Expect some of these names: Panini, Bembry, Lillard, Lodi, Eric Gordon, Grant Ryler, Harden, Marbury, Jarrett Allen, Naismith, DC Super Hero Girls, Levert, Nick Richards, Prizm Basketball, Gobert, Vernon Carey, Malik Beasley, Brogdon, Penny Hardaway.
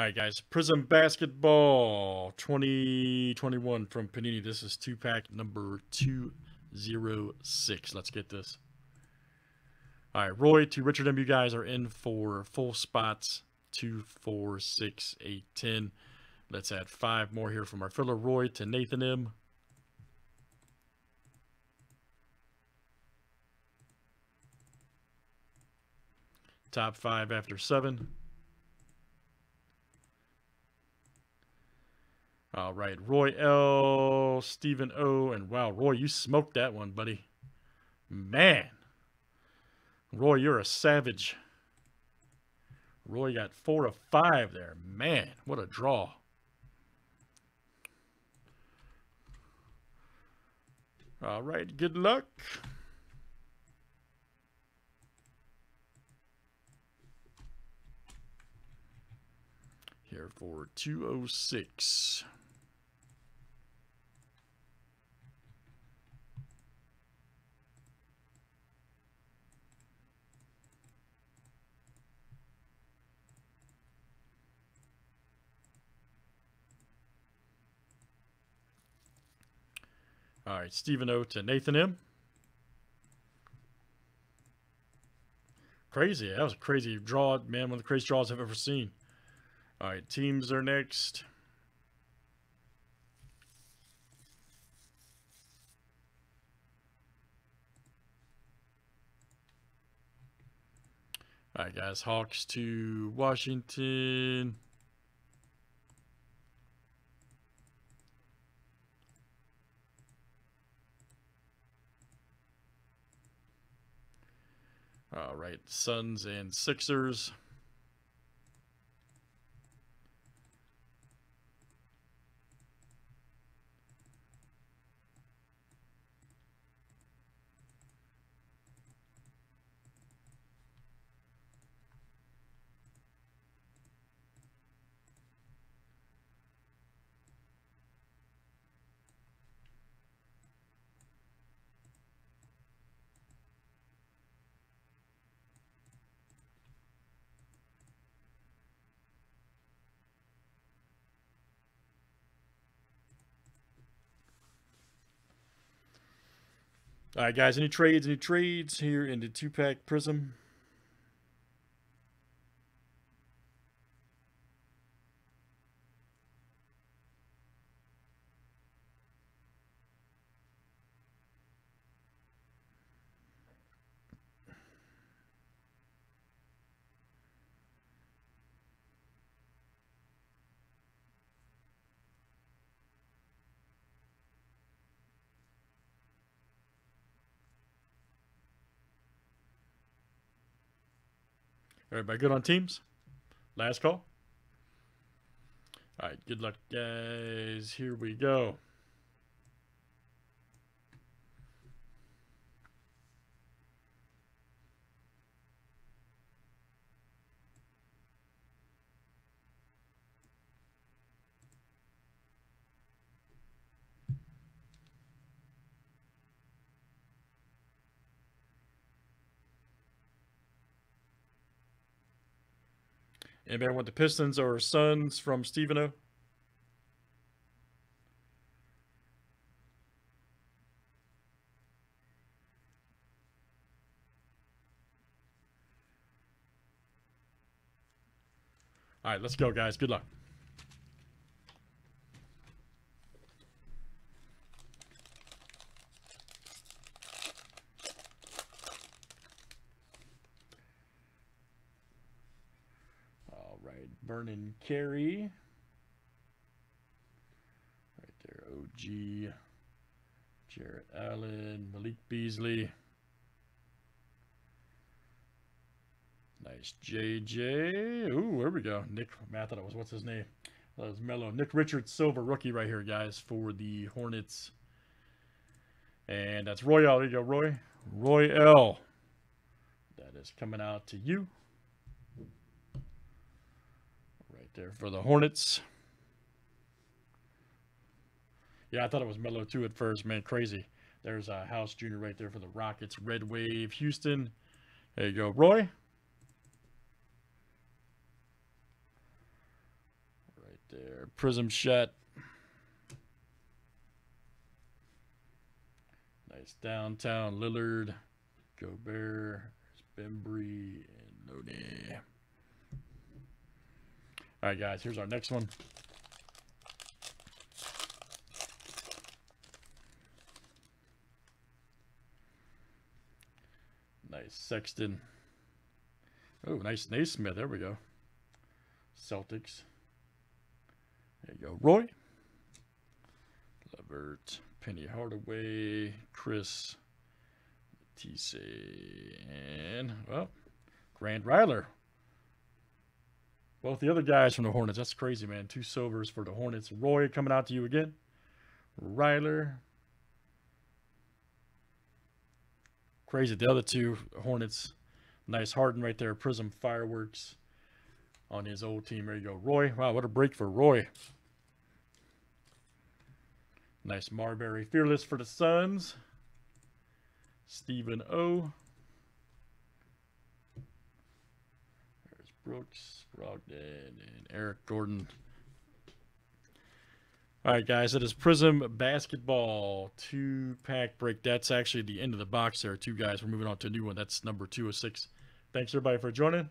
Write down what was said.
All right, guys. Prizm Basketball 2021 from Panini. This is two-pack number 206. Let's get this. All right, Roy to Richard M. You guys are in for full spots. 2, 4, 6, 8, 10. Let's add 5 more here from our filler. Roy to Nathan M. Top 5 after 7. All right, Roy L, Stephen O, and wow, Roy, you smoked that one, buddy. Man. Roy, you're a savage. Roy got 4 of 5 there. Man, what a draw. All right, good luck. Here for 206. All right, Stephen O to Nathan M. Crazy. That was a crazy draw, man. One of the craziest draws I've ever seen. All right, teams are next. All right, guys. Hawks to Washington. All right, Suns and Sixers. All right, guys, any trades here in the two-pack Prizm? Everybody good on teams? Last call. All right, good luck, guys. Here we go. Anybody want the Pistons or Suns from Stephen O? All right, let's go, guys. Good luck. Vernon Carey. Right there, OG. Jarrett Allen, Malik Beasley. Nice JJ. Ooh, there we go. Nick, I thought it was, what's his name? That was Mello. Nick Richards, silver rookie right here, guys, for the Hornets. And that's Roy L. There you go, Roy. Roy L. That is coming out to you. There for the Hornets. Yeah, I thought it was Melo too at first, man. Crazy. There's a House Jr. right there for the Rockets. Red Wave Houston. There you go, Roy. there. Prism shot. Nice downtown Lillard, Gobert, Bembry, and Lodi. All right, guys, here's our next one. Nice Sexton. Oh, nice Naismith. There we go. Celtics. There you go. Roy. Levert. Penny Hardaway. Chris. TC. And, well, Grant Ryler. Both the other guys from the Hornets. That's crazy, man. Two silvers for the Hornets. Roy coming out to you again. Ryler. Crazy. The other two Hornets. Nice Harden right there. Prism fireworks on his old team. There you go. Roy. Wow, what a break for Roy. Nice Marbury. Fearless for the Suns. Stephen O. There's Brooks, Brogdon, and Eric Gordon. All right, guys. That is Prizm Basketball 2-pack break. That's actually the end of the box there. Two guys. We're moving on to a new one. That's number 206. Thanks, everybody, for joining.